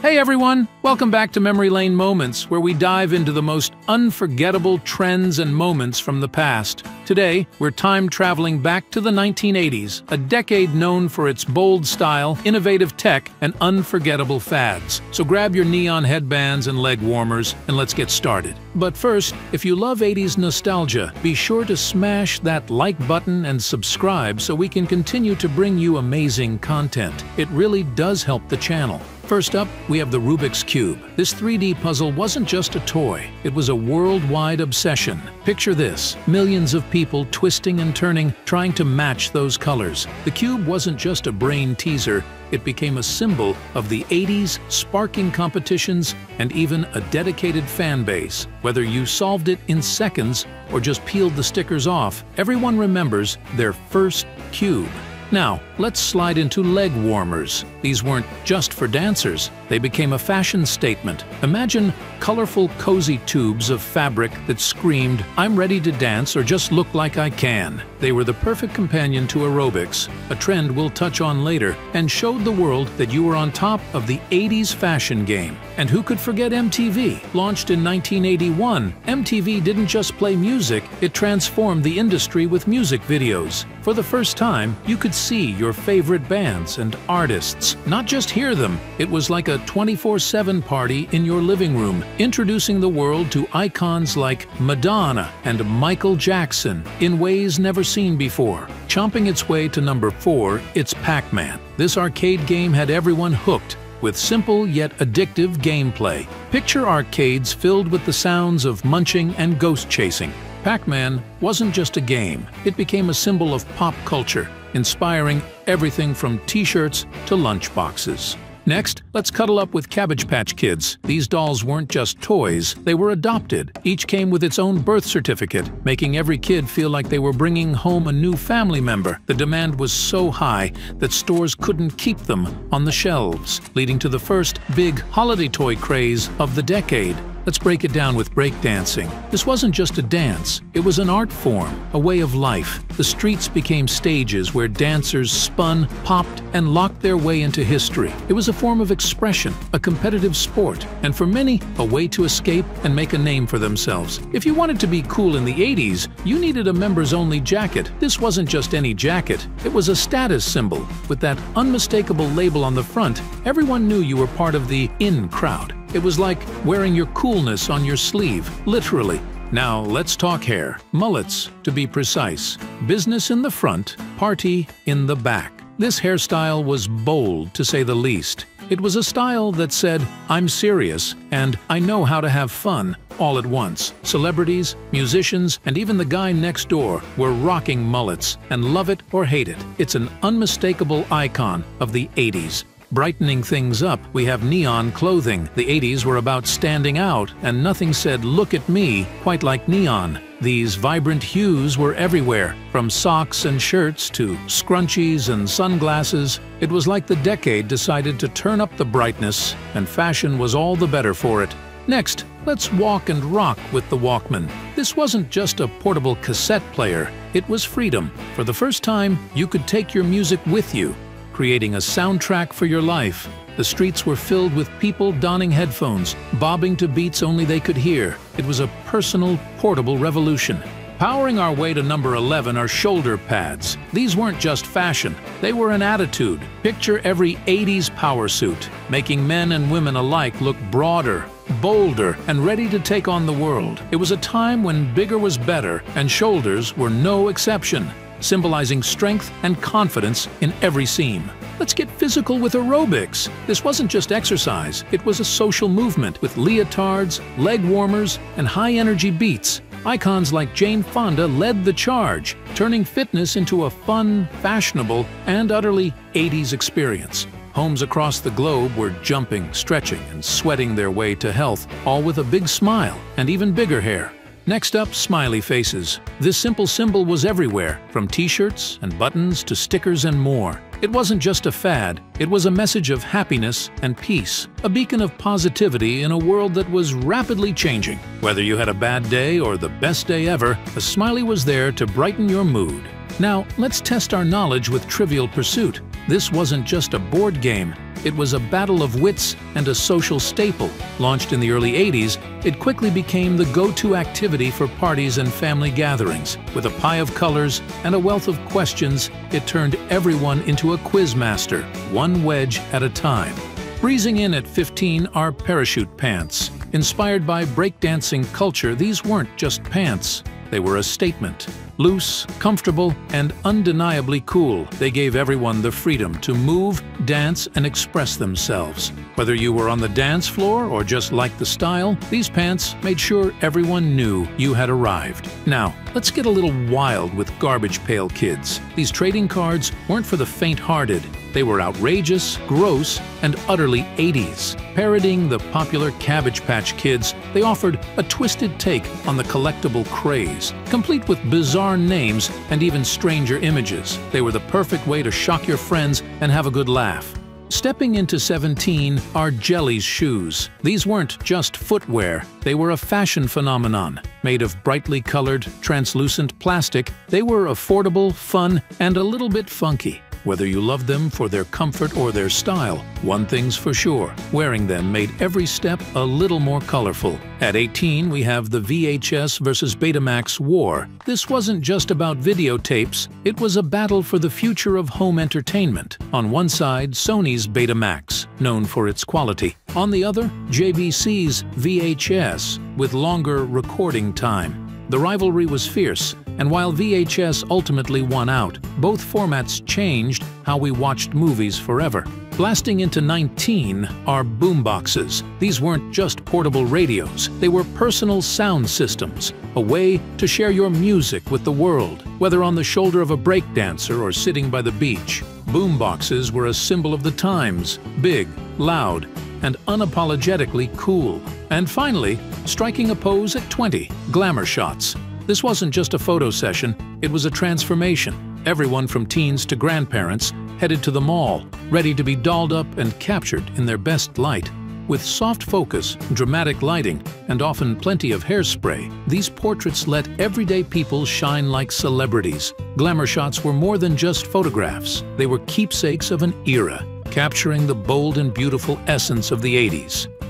Hey everyone, welcome back to Memory Lane Moments, where we dive into the most unforgettable trends and moments from the past. Today, we're time traveling back to the 1980s, a decade known for its bold style, innovative tech, and unforgettable fads. So grab your neon headbands and leg warmers, and let's get started. But first, if you love 80s nostalgia, be sure to smash that like button and subscribe so we can continue to bring you amazing content. It really does help the channel. First up, we have the Rubik's Cube. This 3D puzzle wasn't just a toy, it was a worldwide obsession. Picture this, millions of people twisting and turning, trying to match those colors. The cube wasn't just a brain teaser, it became a symbol of the 80s, sparking competitions and even a dedicated fan base. Whether you solved it in seconds or just peeled the stickers off, everyone remembers their first cube. Now, let's slide into leg warmers. These weren't just for dancers, they became a fashion statement. Imagine colorful, cozy tubes of fabric that screamed, "I'm ready to dance," or "just look like I can." They were the perfect companion to aerobics, a trend we'll touch on later, and showed the world that you were on top of the 80s fashion game. And who could forget MTV? Launched in 1981, MTV didn't just play music, it transformed the industry with music videos. For the first time, you could see your favorite bands and artists, not just hear them. It was like a 24/7 party in your living room, introducing the world to icons like Madonna and Michael Jackson in ways never seen before. Chomping its way to number 4, it's Pac-Man. This arcade game had everyone hooked, with simple yet addictive gameplay. Picture arcades filled with the sounds of munching and ghost chasing. Pac-Man wasn't just a game, it became a symbol of pop culture, inspiring everything from t-shirts to lunchboxes. Next, let's cuddle up with Cabbage Patch Kids. These dolls weren't just toys, they were adopted. Each came with its own birth certificate, making every kid feel like they were bringing home a new family member. The demand was so high that stores couldn't keep them on the shelves, leading to the first big holiday toy craze of the decade. Let's break it down with breakdancing. This wasn't just a dance, it was an art form, a way of life. The streets became stages where dancers spun, popped, and locked their way into history. It was a form of expression, a competitive sport, and for many, a way to escape and make a name for themselves. If you wanted to be cool in the 80s, you needed a members-only jacket. This wasn't just any jacket, it was a status symbol. With that unmistakable label on the front, everyone knew you were part of the in crowd. It was like wearing your coolness on your sleeve, literally. Now let's talk hair. Mullets, to be precise. Business in the front, party in the back. This hairstyle was bold, to say the least. It was a style that said, "I'm serious," and "I know how to have fun," all at once. Celebrities, musicians, and even the guy next door were rocking mullets, and love it or hate it, it's an unmistakable icon of the 80s. Brightening things up, we have neon clothing. The 80s were about standing out, and nothing said "look at me" quite like neon. These vibrant hues were everywhere, from socks and shirts to scrunchies and sunglasses. It was like the decade decided to turn up the brightness, and fashion was all the better for it. Next, let's walk and rock with the Walkman. This wasn't just a portable cassette player, it was freedom. For the first time, you could take your music with you, creating a soundtrack for your life. The streets were filled with people donning headphones, bobbing to beats only they could hear. It was a personal, portable revolution. Powering our way to number 11 are shoulder pads. These weren't just fashion, they were an attitude. Picture every 80s power suit, making men and women alike look broader, bolder, and ready to take on the world. It was a time when bigger was better, and shoulders were no exception, symbolizing strength and confidence in every seam. Let's get physical with aerobics. This wasn't just exercise, it was a social movement with leotards, leg warmers, and high-energy beats. Icons like Jane Fonda led the charge, turning fitness into a fun, fashionable, and utterly 80s experience. Homes across the globe were jumping, stretching, and sweating their way to health, all with a big smile and even bigger hair. Next up, smiley faces. This simple symbol was everywhere, from t-shirts and buttons to stickers and more. It wasn't just a fad, it was a message of happiness and peace, a beacon of positivity in a world that was rapidly changing. Whether you had a bad day or the best day ever, a smiley was there to brighten your mood. Now, let's test our knowledge with Trivial Pursuit. This wasn't just a board game, It was a battle of wits and a social staple. Launched in the early 80s, it quickly became the go-to activity for parties and family gatherings. With a pie of colors and a wealth of questions, it turned everyone into a quiz master, one wedge at a time. Breezing in at 15 are parachute pants. Inspired by breakdancing culture, these weren't just pants. They were a statement. Loose, comfortable, and undeniably cool, they gave everyone the freedom to move, dance, and express themselves. Whether you were on the dance floor or just liked the style, these pants made sure everyone knew you had arrived. Now, let's get a little wild with Garbage Pail Kids. These trading cards weren't for the faint-hearted. They were outrageous, gross, and utterly 80s. Parodying the popular Cabbage Patch Kids, they offered a twisted take on the collectible craze, complete with bizarre names and even stranger images. They were the perfect way to shock your friends and have a good laugh. Stepping into 17 are Jelly's shoes. These weren't just footwear, they were a fashion phenomenon. Made of brightly colored, translucent plastic, they were affordable, fun, and a little bit funky. Whether you loved them for their comfort or their style, one thing's for sure, wearing them made every step a little more colorful. At 18, we have the VHS versus Betamax war. This wasn't just about videotapes, it was a battle for the future of home entertainment. On one side, Sony's Betamax, known for its quality. On the other, JVC's VHS, with longer recording time. The rivalry was fierce, and while VHS ultimately won out, both formats changed how we watched movies forever. Blasting into 19 are boomboxes. These weren't just portable radios, they were personal sound systems, a way to share your music with the world. Whether on the shoulder of a breakdancer or sitting by the beach, boomboxes were a symbol of the times, big, loud, and unapologetically cool. And finally, striking a pose at 20, Glamour Shots. This wasn't just a photo session, it was a transformation. Everyone from teens to grandparents headed to the mall, ready to be dolled up and captured in their best light. With soft focus, dramatic lighting, and often plenty of hairspray, these portraits let everyday people shine like celebrities. Glamour Shots were more than just photographs. They were keepsakes of an era, capturing the bold and beautiful essence of the 80s.